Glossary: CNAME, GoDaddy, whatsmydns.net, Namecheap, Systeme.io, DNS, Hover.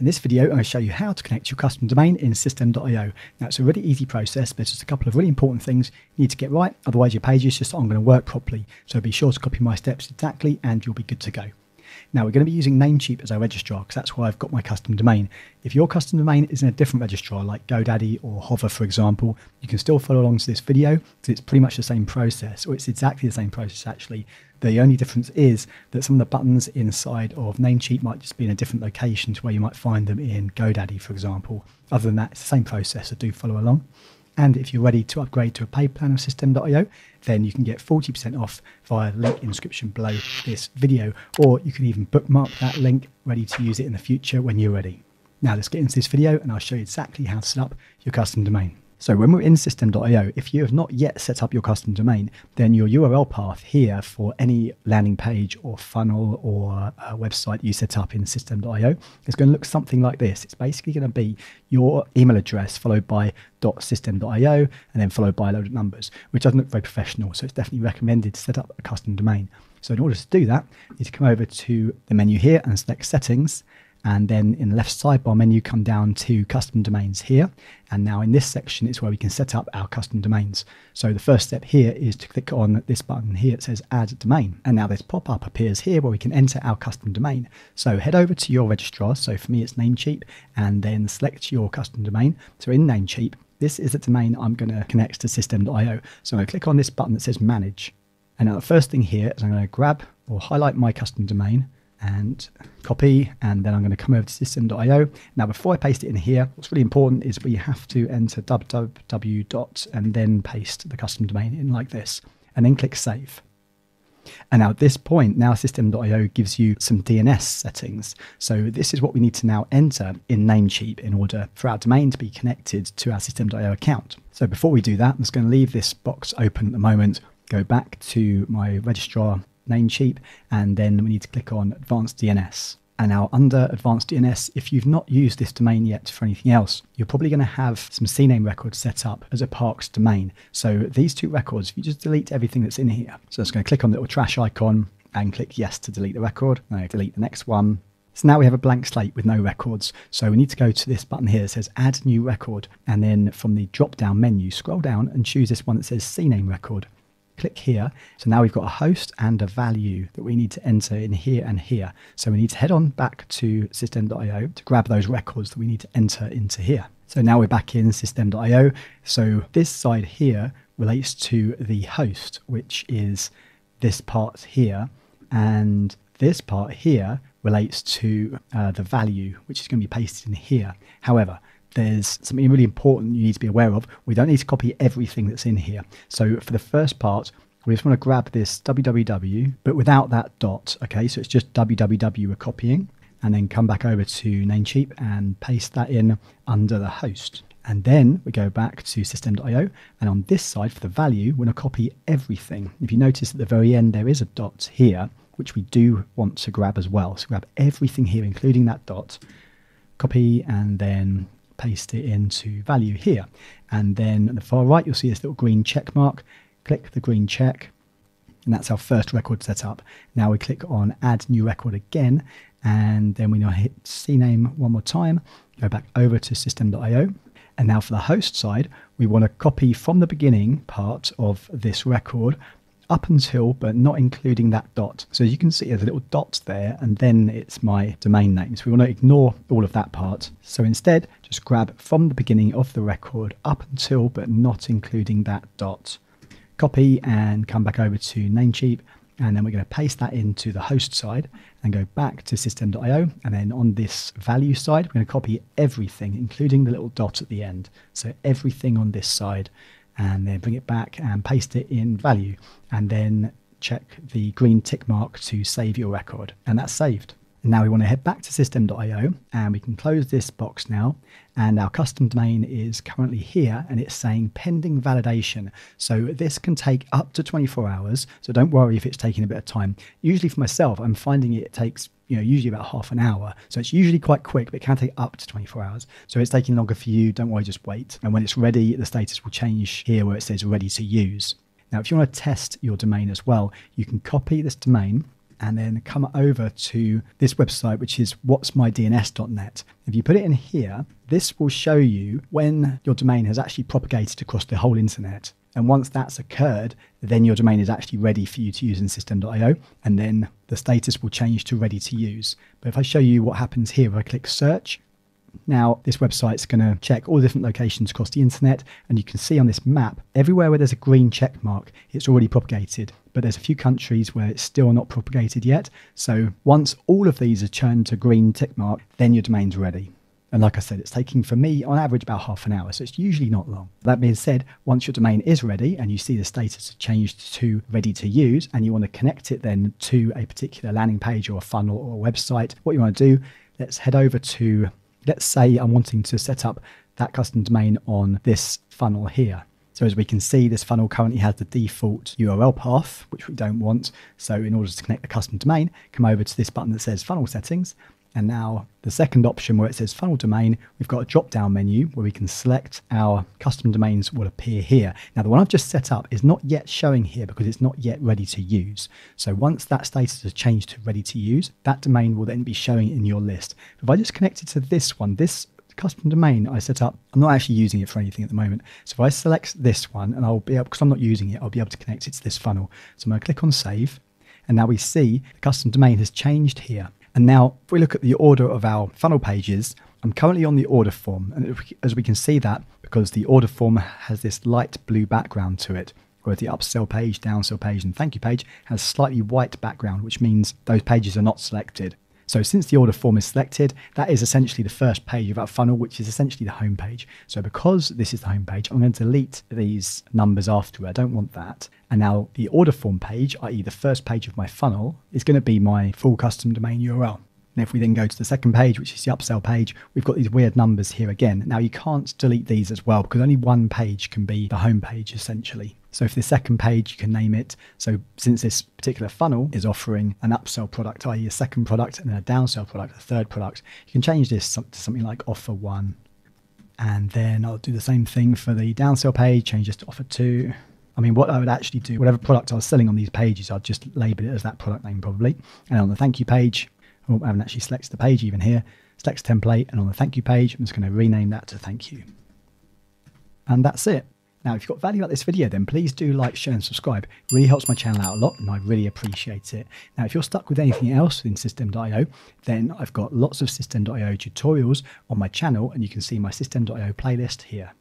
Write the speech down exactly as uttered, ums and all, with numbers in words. In this video, I show you how to connect your custom domain in Systeme dot i o. Now, it's a really easy process, but just a couple of really important things you need to get right. Otherwise, your page is just not going to work properly. So be sure to copy my steps exactly, and you'll be good to go. Now, we're going to be using Namecheap as our registrar because that's where I've got my custom domain. If your custom domain is in a different registrar like GoDaddy or Hover, for example, you can still follow along to this video because it's pretty much the same process, or it's exactly the same process actually. The only difference is that some of the buttons inside of Namecheap might just be in a different location to where you might find them in GoDaddy, for example. Other than that, it's the same process, so do follow along. And if you're ready to upgrade to a paid plan of Systeme dot i o, then you can get forty percent off via link in the description below this video, or you can even bookmark that link ready to use it in the future when you're ready. Now let's get into this video and I'll show you exactly how to set up your custom domain. So when we're in Systeme dot i o, if you have not yet set up your custom domain, then your U R L path here for any landing page or funnel or uh, website you set up in Systeme dot i o is going to look something like this. It's basically going to be your email address followed by .systeme dot i o and then followed by a load of numbers, which doesn't look very professional. So it's definitely recommended to set up a custom domain. So in order to do that, you need to come over to the menu here and select Settings. And then in the left sidebar menu, come down to custom domains here. And now in this section is where we can set up our custom domains. So the first step here is to click on this button here. It says add domain. And now this pop-up appears here where we can enter our custom domain. So head over to your registrar. So for me, it's Namecheap, and then select your custom domain. So in Namecheap, this is the domain I'm going to connect to Systeme dot i o. So I click on this button that says manage. And now the first thing here is I'm going to grab or highlight my custom domain and copy, and then I'm going to come over to Systeme dot i o. Now before I paste it in here, what's really important is we have to enter www dot and then paste the custom domain in like this, and then click save. And now at this point, now Systeme dot i o gives you some D N S settings. So this is what we need to now enter in Namecheap in order for our domain to be connected to our Systeme dot i o account. So before we do that, I'm just going to leave this box open at the moment, go back to my registrar Namecheap, and then we need to click on Advanced D N S. And now under Advanced D N S, if you've not used this domain yet for anything else, you're probably going to have some C NAME records set up as a parks domain. So these two records, if you just delete everything that's in here. So I'm just going to click on the little trash icon and click yes to delete the record. Now delete the next one. So now we have a blank slate with no records. So we need to go to this button here that says add new record. And then from the drop down menu, scroll down and choose this one that says C NAME record. Click here. So now we've got a host and a value that we need to enter in here and here. So we need to head on back to Systeme dot i o to grab those records that we need to enter into here. So now we're back in Systeme dot i o. So this side here relates to the host, which is this part here, and this part here relates to uh, the value, which is going to be pasted in here. However, there's something really important you need to be aware of. We don't need to copy everything that's in here. So for the first part, we just want to grab this www, but without that dot, okay? So it's just www we're copying, and then come back over to Namecheap and paste that in under the host. And then we go back to Systeme dot i o, and on this side for the value, we're going to copy everything. If you notice at the very end, there is a dot here, which we do want to grab as well. So grab everything here, including that dot, copy, and then paste it into value here. And then at the far right, you'll see this little green check mark. Click the green check, and that's our first record set up. Now we click on add new record again, and then we now hit C NAME one more time, go back over to Systeme dot i o. And now for the host side, we want to copy from the beginning part of this record up until, but not including that dot. So as you can see, there's a little dot there, and then it's my domain name. So we want to ignore all of that part. So instead, just grab from the beginning of the record up until, but not including that dot. Copy and come back over to Namecheap, and then we're going to paste that into the host side and go back to Systeme dot i o. And then on this value side, we're going to copy everything, including the little dot at the end. So everything on this side, and then bring it back and paste it in value, and then check the green tick mark to save your record, and that's saved. And now we want to head back to Systeme dot i o, and we can close this box now, and our custom domain is currently here, and it's saying pending validation. So this can take up to twenty-four hours, so don't worry if it's taking a bit of time. Usually for myself, I'm finding it takes, you know, usually about half an hour. So it's usually quite quick, but it can take up to twenty-four hours. So if it's taking longer for you, don't worry, just wait. And when it's ready, the status will change here where it says ready to use. Now, if you want to test your domain as well, you can copy this domain and then come over to this website, which is what's my D N S dot net. If you put it in here, this will show you when your domain has actually propagated across the whole internet. And once that's occurred, then your domain is actually ready for you to use in Systeme dot i o, and then the status will change to ready to use. But if I show you what happens here, if I click search, now this website's going to check all the different locations across the internet, and you can see on this map, everywhere where there's a green check mark, it's already propagated. But there's a few countries where it's still not propagated yet. So once all of these are turned to green tick mark, then your domain's ready. And like I said, it's taking for me on average about half an hour, so it's usually not long. That being said, once your domain is ready and you see the status changed to ready to use and you want to connect it then to a particular landing page or a funnel or a website, what you want to do, let's head over to, let's say I'm wanting to set up that custom domain on this funnel here. So as we can see, this funnel currently has the default U R L path, which we don't want. So in order to connect the custom domain, come over to this button that says funnel settings. And now the second option where it says funnel domain, we've got a drop down menu where we can select our custom domains will appear here. Now the one I've just set up is not yet showing here because it's not yet ready to use. So once that status has changed to ready to use, that domain will then be showing in your list. If I just connect it to this one, this custom domain I set up, I'm not actually using it for anything at the moment. So if I select this one and I'll be able, because I'm not using it, I'll be able to connect it to this funnel. So I'm going to click on save. And now we see the custom domain has changed here. And now if we look at the order of our funnel pages, I'm currently on the order form. And as we can see that, because the order form has this light blue background to it, whereas the upsell page, downsell page, and thank you page has slightly white background, which means those pages are not selected. So since the order form is selected, that is essentially the first page of our funnel, which is essentially the home page. So because this is the home page, I'm going to delete these numbers after. I don't want that. And now the order form page, that is the first page of my funnel, is going to be my full custom domain U R L. And if we then go to the second page, which is the upsell page, we've got these weird numbers here again. Now you can't delete these as well because only one page can be the home page essentially. So for the second page, you can name it. So since this particular funnel is offering an upsell product, that is a second product, and then a downsell product, a third product, you can change this to something like offer one. And then I'll do the same thing for the downsell page, change this to offer two. I mean, what I would actually do, whatever product I was selling on these pages, I'd just label it as that product name probably. And on the thank you page, oh, I haven't actually selected the page even here, select template, and on the thank you page, I'm just going to rename that to thank you. And that's it. Now, if you've got value out of this video, then please do like, share, and subscribe. It really helps my channel out a lot, and I really appreciate it. Now, if you're stuck with anything else in Systeme dot i o, then I've got lots of Systeme dot i o tutorials on my channel, and you can see my Systeme dot i o playlist here.